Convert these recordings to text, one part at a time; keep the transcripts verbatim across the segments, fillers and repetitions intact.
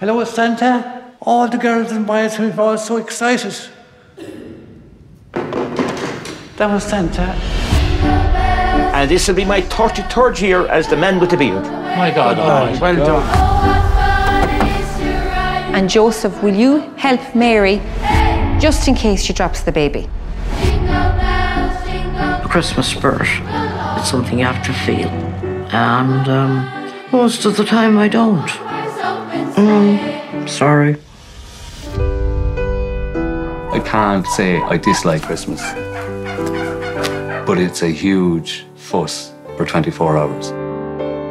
Hello, it's Santa. All the girls and boys who were all so excited. That was Santa. And this will be my thirty-third year as the man with the beard. My God, oh, well done. And Joseph, will you help Mary just in case she drops the baby? The Christmas spirit, it's something you have to feel. And um, most of the time I don't. Mm, sorry. I can't say I dislike Christmas, but it's a huge fuss for twenty-four hours.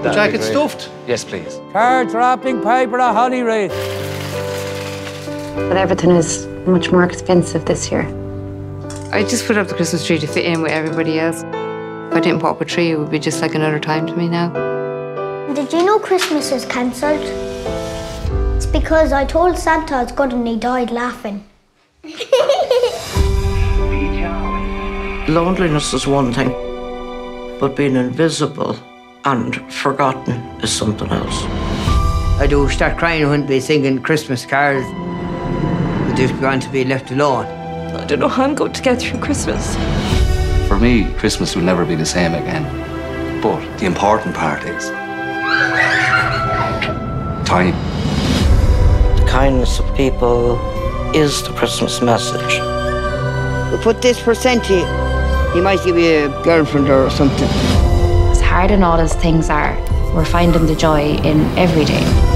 The jacket stuffed? Yes, please. Cards, wrapping paper, a holly wreath. But everything is much more expensive this year. I just put up the Christmas tree to fit in with everybody else. If I didn't put up a tree, it would be just like another time to me now. Did you know Christmas is cancelled? It's because I told Santa I was good and he died laughing. Loneliness is one thing, but being invisible and forgotten is something else. I do start crying when they're singing Christmas carols. I just want to be left alone. I don't know how I'm going to get through Christmas. For me, Christmas will never be the same again. But the important part is time. The kindness of people is the Christmas message. We put this percent here. He might give you a girlfriend or something. As hard and all as things are, we're finding the joy in every day.